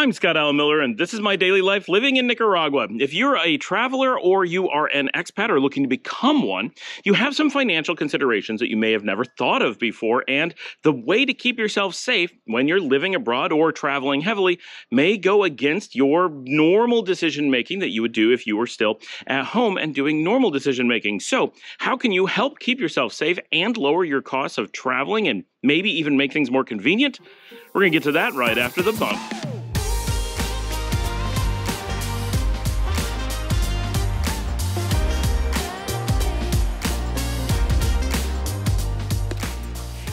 I'm Scott Alan Miller, and this is my daily life living in Nicaragua. If you're a traveler or you are an expat or looking to become one, you have some financial considerations that you may have never thought of before, and the way to keep yourself safe when you're living abroad or traveling heavily may go against your normal decision-making that you would do if you were still at home and doing normal decision-making. So how can you help keep yourself safe and lower your costs of traveling and maybe even make things more convenient? We're going to get to that right after the bump.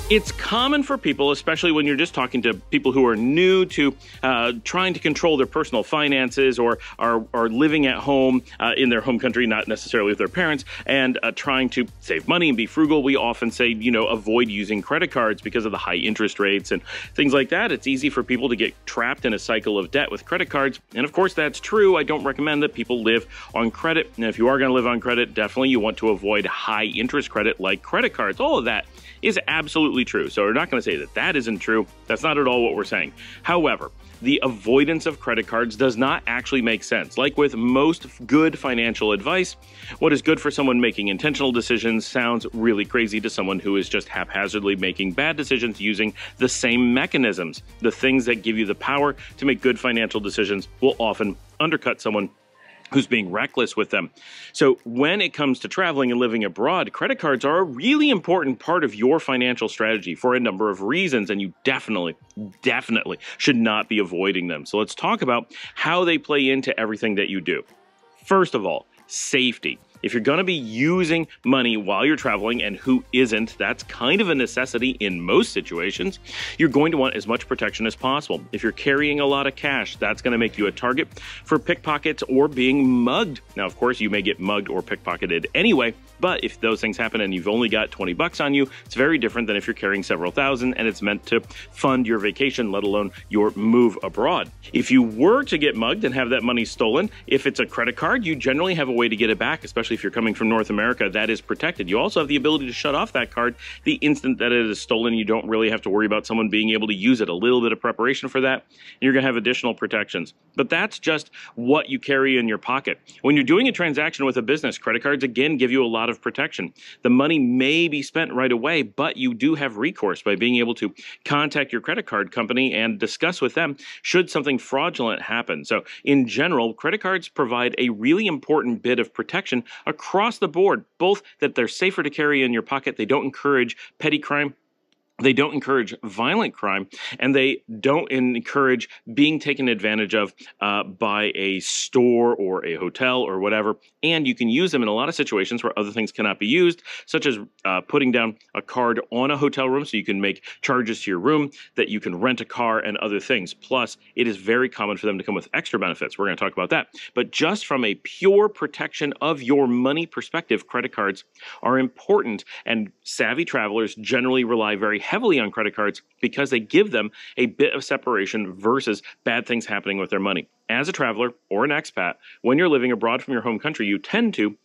It's common for people, especially when you're just talking to people who are new to trying to control their personal finances or are living at home in their home country, not necessarily with their parents, and trying to save money and be frugal. We often say, you know, avoid using credit cards because of the high interest rates and things like that. It's easy for people to get trapped in a cycle of debt with credit cards. And of course, that's true. I don't recommend that people live on credit. And if you are going to live on credit, definitely you want to avoid high interest credit like credit cards. All of that is absolutely true. So we're not going to say that that isn't true. That's not at all what we're saying. However, the avoidance of credit cards does not actually make sense. Like with most good financial advice, what is good for someone making intentional decisions sounds really crazy to someone who is just haphazardly making bad decisions using the same mechanisms. The things that give you the power to make good financial decisions will often undercut someone who's being reckless with them. So when it comes to traveling and living abroad, credit cards are a really important part of your financial strategy for a number of reasons, and you definitely should not be avoiding them. So let's talk about how they play into everything that you do. First of all, safety. If you're going to be using money while you're traveling, and who isn't, that's kind of a necessity in most situations, you're going to want as much protection as possible. If you're carrying a lot of cash, that's going to make you a target for pickpockets or being mugged. Now, of course, you may get mugged or pickpocketed anyway, but if those things happen and you've only got 20 bucks on you, it's very different than if you're carrying several thousand and it's meant to fund your vacation, let alone your move abroad. If you were to get mugged and have that money stolen, if it's a credit card, you generally have a way to get it back, especially if you're coming from North America, that is protected. You also have the ability to shut off that card the instant that it is stolen. You don't really have to worry about someone being able to use it. A little bit of preparation for that, and you're going to have additional protections. But that's just what you carry in your pocket. When you're doing a transaction with a business, credit cards, again, give you a lot of protection. The money may be spent right away, but you do have recourse by being able to contact your credit card company and discuss with them should something fraudulent happen. So in general, credit cards provide a really important bit of protection across the board, both that they're safer to carry in your pocket, they don't encourage petty crime, they don't encourage violent crime, and they don't encourage being taken advantage of by a store or a hotel or whatever. And you can use them in a lot of situations where other things cannot be used, such as putting down a card on a hotel room so you can make charges to your room, that you can rent a car and other things. Plus, it is very common for them to come with extra benefits. We're going to talk about that. But just from a pure protection of your money perspective, credit cards are important, and savvy travelers generally rely very heavily on credit cards because they give them a bit of separation versus bad things happening with their money. As a traveler or an expat, when you're living abroad from your home country, you tend to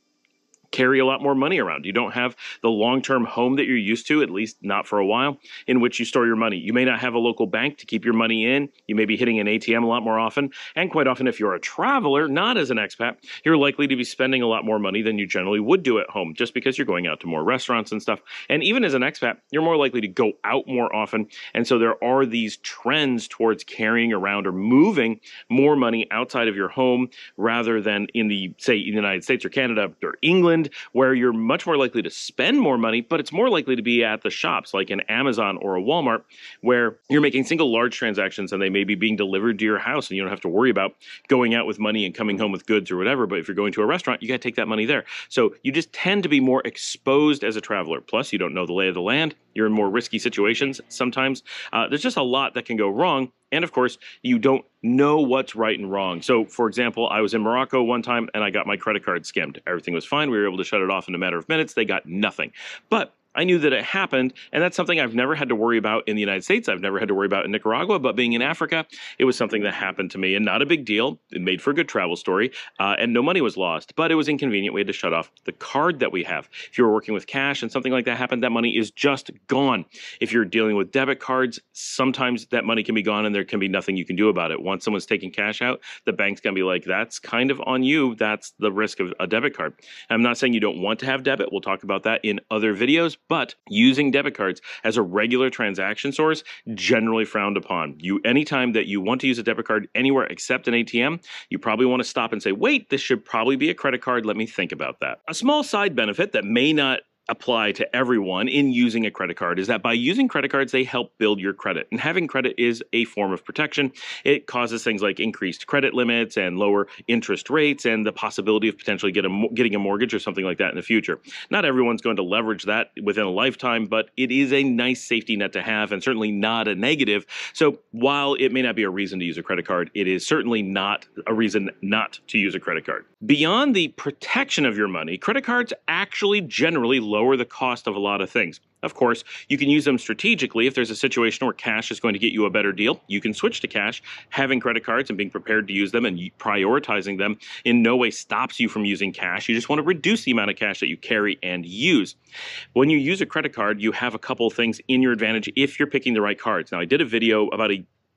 carry a lot more money around. You don't have the long-term home that you're used to, at least not for a while, in which you store your money. You may not have a local bank to keep your money in. You may be hitting an ATM a lot more often. And quite often, if you're a traveler, not as an expat, you're likely to be spending a lot more money than you generally would do at home, just because you're going out to more restaurants and stuff. And even as an expat, you're more likely to go out more often. And so there are these trends towards carrying around or moving more money outside of your home rather than in the, say, in the United States or Canada or England, where you're much more likely to spend more money, but it's more likely to be at the shops like an Amazon or a Walmart, where you're making single large transactions and they may be being delivered to your house and you don't have to worry about going out with money and coming home with goods or whatever. But if you're going to a restaurant, you got to take that money there. So you just tend to be more exposed as a traveler. Plus, you don't know the lay of the land. You're in more risky situations sometimes. There's just a lot that can go wrong. And of course, you don't know what's right and wrong. So for example, I was in Morocco one time and I got my credit card skimmed. Everything was fine. We were able to shut it off in a matter of minutes. They got nothing. But I knew that it happened, and that's something I've never had to worry about in the United States. I've never had to worry about in Nicaragua, but being in Africa, it was something that happened to me, and not a big deal. It made for a good travel story, and no money was lost, but it was inconvenient. We had to shut off the card that we have. If you're working with cash and something like that happened, that money is just gone. If you're dealing with debit cards, sometimes that money can be gone, and there can be nothing you can do about it. Once someone's taking cash out, the bank's going to be like, that's kind of on you. That's the risk of a debit card. And I'm not saying you don't want to have debit. We'll talk about that in other videos. But using debit cards as a regular transaction source, generally frowned upon. Anytime that you want to use a debit card anywhere except an ATM, you probably want to stop and say, wait, this should probably be a credit card. Let me think about that. A small side benefit that may not apply to everyone in using a credit card is that by using credit cards, they help build your credit. And having credit is a form of protection. It causes things like increased credit limits and lower interest rates and the possibility of potentially getting a mortgage or something like that in the future. Not everyone's going to leverage that within a lifetime, but it is a nice safety net to have and certainly not a negative. So while it may not be a reason to use a credit card, it is certainly not a reason not to use a credit card. Beyond the protection of your money, credit cards actually generally lower the cost of a lot of things. Of course, you can use them strategically. If there's a situation where cash is going to get you a better deal, you can switch to cash. Having credit cards and being prepared to use them and prioritizing them in no way stops you from using cash. You just want to reduce the amount of cash that you carry and use. When you use a credit card, you have a couple of things in your advantage if you're picking the right cards. Now, I did a video about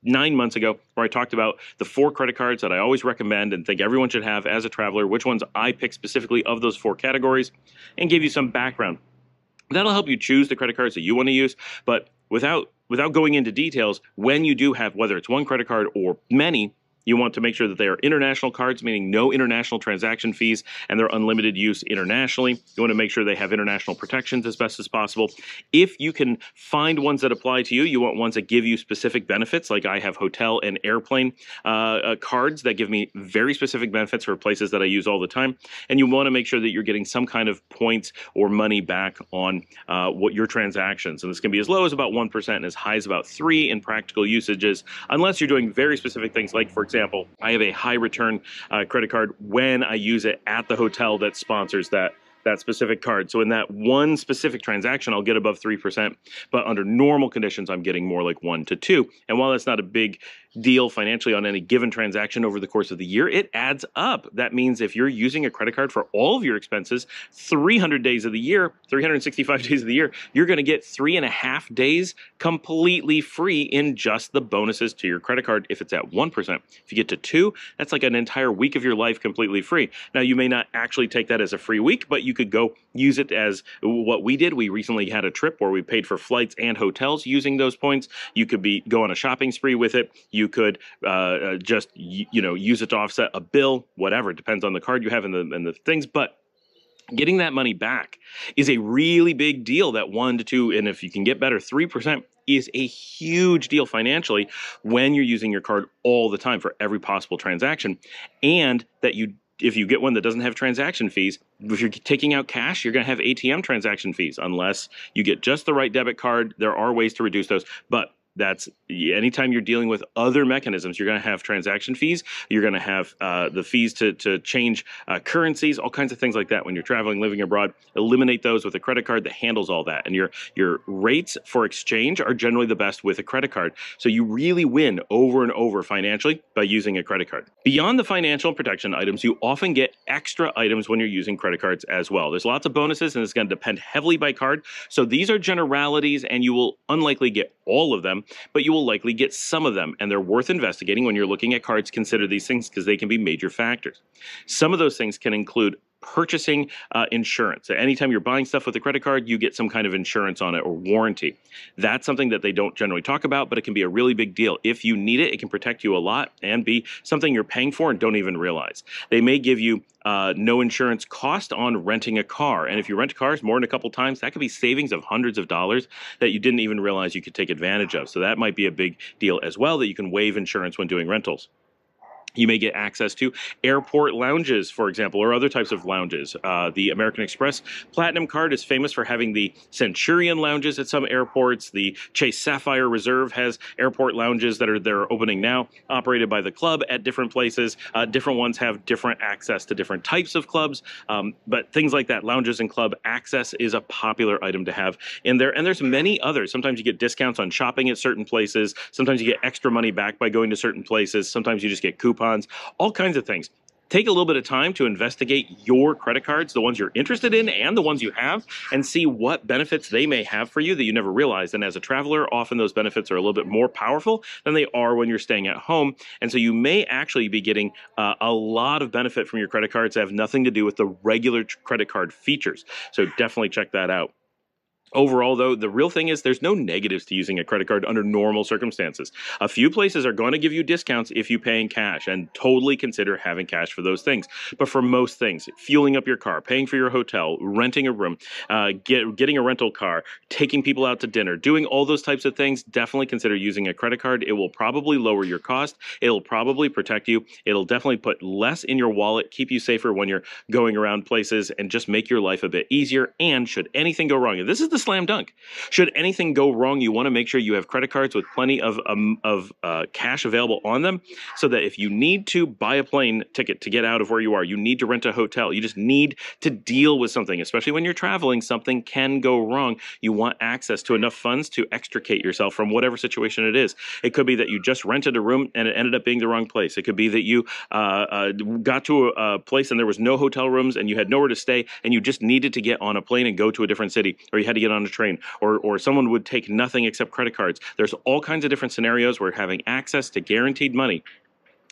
9 months ago where I talked about the 4 credit cards that I always recommend and think everyone should have as a traveler, which ones I pick specifically of those 4 categories, and give you some background. That'll help you choose the credit cards that you want to use, but without going into details, when you do have, whether it's one credit card or many, you want to make sure that they are international cards, meaning no international transaction fees, and they're unlimited use internationally. You want to make sure they have international protections as best as possible. If you can find ones that apply to you, you want ones that give you specific benefits, like I have hotel and airplane cards that give me very specific benefits for places that I use all the time. And you want to make sure that you're getting some kind of points or money back on what your transactions. And this can be as low as about 1% and as high as about 3% in practical usages, unless you're doing very specific things like, for example, I have a high return credit card when I use it at the hotel that sponsors that specific card. So in that one specific transaction, I'll get above 3%, but under normal conditions, I'm getting more like 1 to 2. And while that's not a big deal financially on any given transaction over the course of the year, it adds up. That means if you're using a credit card for all of your expenses, 365 days of the year, you're going to get 3.5 days completely free in just the bonuses to your credit card if it's at 1%. If you get to 2, that's like an entire week of your life completely free. Now, you may not actually take that as a free week, but you could go use it as what we did. We recently had a trip where we paid for flights and hotels using those points. You could go on a shopping spree with it. You could just, use it to offset a bill, whatever. It depends on the card you have and the things. But getting that money back is a really big deal. That 1 to 2, and if you can get better, 3%. Is a huge deal financially when you're using your card all the time for every possible transaction. And that if you get one that doesn't have transaction fees, if you're taking out cash, you're going to have ATM transaction fees unless you get just the right debit card. There are ways to reduce those, but that's anytime you're dealing with other mechanisms, you're going to have transaction fees. You're going to have the fees to change currencies, all kinds of things like that. When you're traveling, living abroad, eliminate those with a credit card that handles all that. And your rates for exchange are generally the best with a credit card. So you really win over and over financially by using a credit card. Beyond the financial protection items, you often get extra items when you're using credit cards as well. There's lots of bonuses, and it's going to depend heavily by card. So these are generalities, and you will unlikely get all of them, but you will likely get some of them, and they're worth investigating when you're looking at cards. Consider these things because they can be major factors. Some of those things can include purchasing insurance. Anytime you're buying stuff with a credit card, you get some kind of insurance on it or warranty. That's something that they don't generally talk about, but it can be a really big deal. If you need it, it can protect you a lot and be something you're paying for and don't even realize. They may give you no insurance cost on renting a car. And if you rent cars more than a couple times, that could be savings of hundreds of dollars that you didn't even realize you could take advantage of. So that might be a big deal as well, that you can waive insurance when doing rentals. You may get access to airport lounges, for example, or other types of lounges. The American Express Platinum card is famous for having the Centurion lounges at some airports. The Chase Sapphire Reserve has airport lounges that are opening now, operated by the club at different places. Different ones have different access to different types of clubs, but things like that, lounges and club access is a popular item to have in there. And there's many others. Sometimes you get discounts on shopping at certain places. Sometimes you get extra money back by going to certain places. Sometimes you just get coupons. All kinds of things. Take a little bit of time to investigate your credit cards, the ones you're interested in and the ones you have, and see what benefits they may have for you that you never realized. And as a traveler, often those benefits are a little bit more powerful than they are when you're staying at home. And so you may actually be getting a lot of benefit from your credit cards that have nothing to do with the regular credit card features. So definitely check that out. Overall, though, the real thing is there's no negatives to using a credit card under normal circumstances. A few places are going to give you discounts if you pay in cash, and totally consider having cash for those things. But for most things, fueling up your car, paying for your hotel, renting a room, getting a rental car, taking people out to dinner, doing all those types of things, definitely consider using a credit card. It will probably lower your cost. It'll probably protect you. It'll definitely put less in your wallet, keep you safer when you're going around places, and just make your life a bit easier. And should anything go wrong, and this is the slam dunk. Should anything go wrong, you want to make sure you have credit cards with plenty of cash available on them, so that if you need to buy a plane ticket to get out of where you are, you need to rent a hotel, you just need to deal with something, especially when you're traveling, something can go wrong. You want access to enough funds to extricate yourself from whatever situation it is. It could be that you just rented a room and it ended up being the wrong place. It could be that you got to a place and there was no hotel rooms and you had nowhere to stay and you just needed to get on a plane and go to a different city, or you had to get on a train, or someone would take nothing except credit cards. There's all kinds of different scenarios where having access to guaranteed money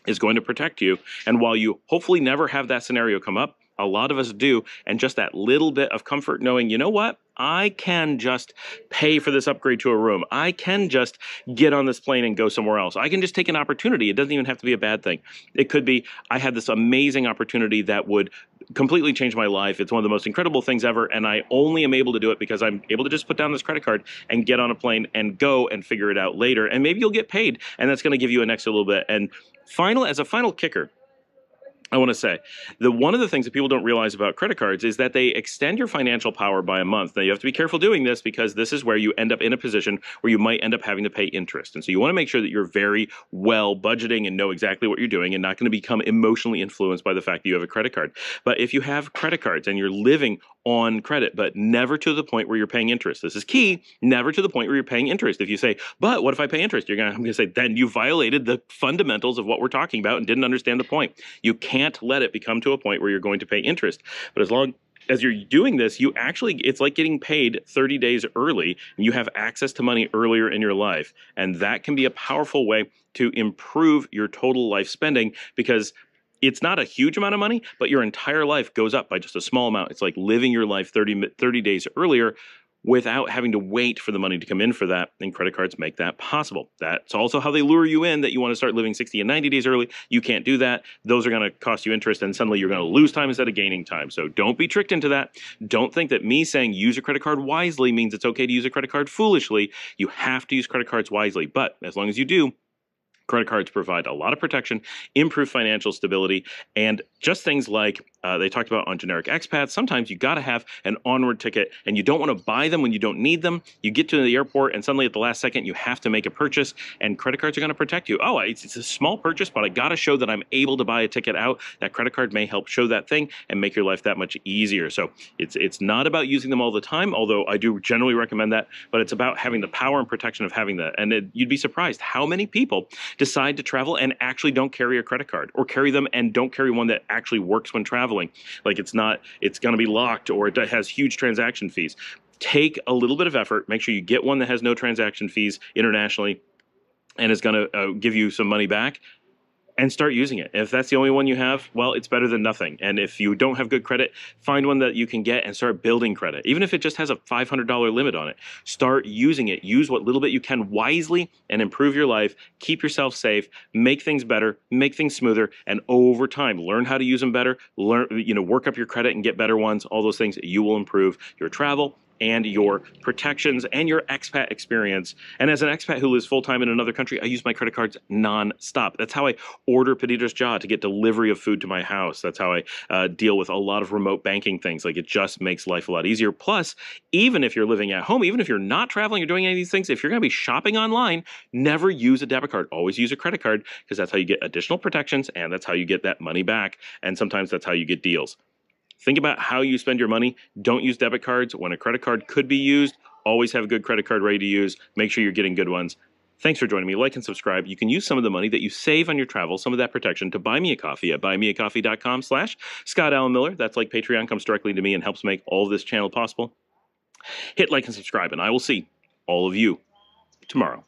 is going to protect you. And while you hopefully never have that scenario come up, a lot of us do, and just that little bit of comfort knowing, you know what? I can just pay for this upgrade to a room. I can just get on this plane and go somewhere else. I can just take an opportunity. It doesn't even have to be a bad thing. It could be, I had this amazing opportunity that would completely change my life. It's one of the most incredible things ever, and I only am able to do it because I'm able to just put down this credit card and get on a plane and go and figure it out later. And maybe you'll get paid, and that's going to give you an extra little bit. And as a final kicker, I want to say that one of the things that people don't realize about credit cards is that they extend your financial power by a month. Now, you have to be careful doing this because this is where you end up in a position where you might end up having to pay interest. And so you want to make sure that you're very well budgeting and know exactly what you're doing and not going to become emotionally influenced by the fact that you have a credit card. But if you have credit cards and you're living on credit, but never to the point where you're paying interest. This is key, never to the point where you're paying interest. If you say, but what if I pay interest? I'm gonna say, then you violated the fundamentals of what we're talking about and didn't understand the point. You can't let it become to a point where you're going to pay interest. But as long as you're doing this, you actually, it's like getting paid 30 days early, and you have access to money earlier in your life. And that can be a powerful way to improve your total life spending, because it's not a huge amount of money, but your entire life goes up by just a small amount. It's like living your life 30 days earlier without having to wait for the money to come in for that, and credit cards make that possible. That's also how they lure you in, that you want to start living 60 and 90 days early. You can't do that. Those are going to cost you interest, and suddenly you're going to lose time instead of gaining time. So don't be tricked into that. Don't think that me saying use a credit card wisely means it's okay to use a credit card foolishly. You have to use credit cards wisely, but as long as you do, credit cards provide a lot of protection, improve financial stability, and just things like they talked about on Generic Expats. Sometimes you got to have an onward ticket, and you don't want to buy them when you don't need them. You get to the airport, and suddenly at the last second, you have to make a purchase, and credit cards are going to protect you. Oh, it's a small purchase, but I got to show that I'm able to buy a ticket out. That credit card may help show that thing and make your life that much easier. So it's not about using them all the time, although I do generally recommend that, but it's about having the power and protection of having that. And you'd be surprised how many people decide to travel and actually don't carry a credit card, or carry them and don't carry one that actually works when traveling. Like it's going to be locked, or it has huge transaction fees. Take a little bit of effort. Make sure you get one that has no transaction fees internationally and is going to give you some money back, and start using it. If that's the only one you have, well, it's better than nothing. And if you don't have good credit, find one that you can get and start building credit. Even if it just has a $500 limit on it, start using it. Use what little bit you can wisely and improve your life. Keep yourself safe, make things better, make things smoother, and over time, learn how to use them better, work up your credit and get better ones. All those things, you will improve your travel and your protections and your expat experience. And as an expat who lives full-time in another country, I use my credit cards non-stop. That's how I order Pedidos Ya to get delivery of food to my house. That's how I deal with a lot of remote banking things. Like, it just makes life a lot easier. Plus, even if you're living at home, even if you're not traveling or doing any of these things, if you're going to be shopping online, never use a debit card. Always use a credit card, because that's how you get additional protections and that's how you get that money back. And sometimes that's how you get deals. Think about how you spend your money. Don't use debit cards when a credit card could be used. Always have a good credit card ready to use. Make sure you're getting good ones. Thanks for joining me. Like and subscribe. You can use some of the money that you save on your travel, some of that protection, to buy me a coffee at buymeacoffee.com/Scott Alan Miller. That's like Patreon, comes directly to me and helps make all of this channel possible. Hit like and subscribe, and I will see all of you tomorrow.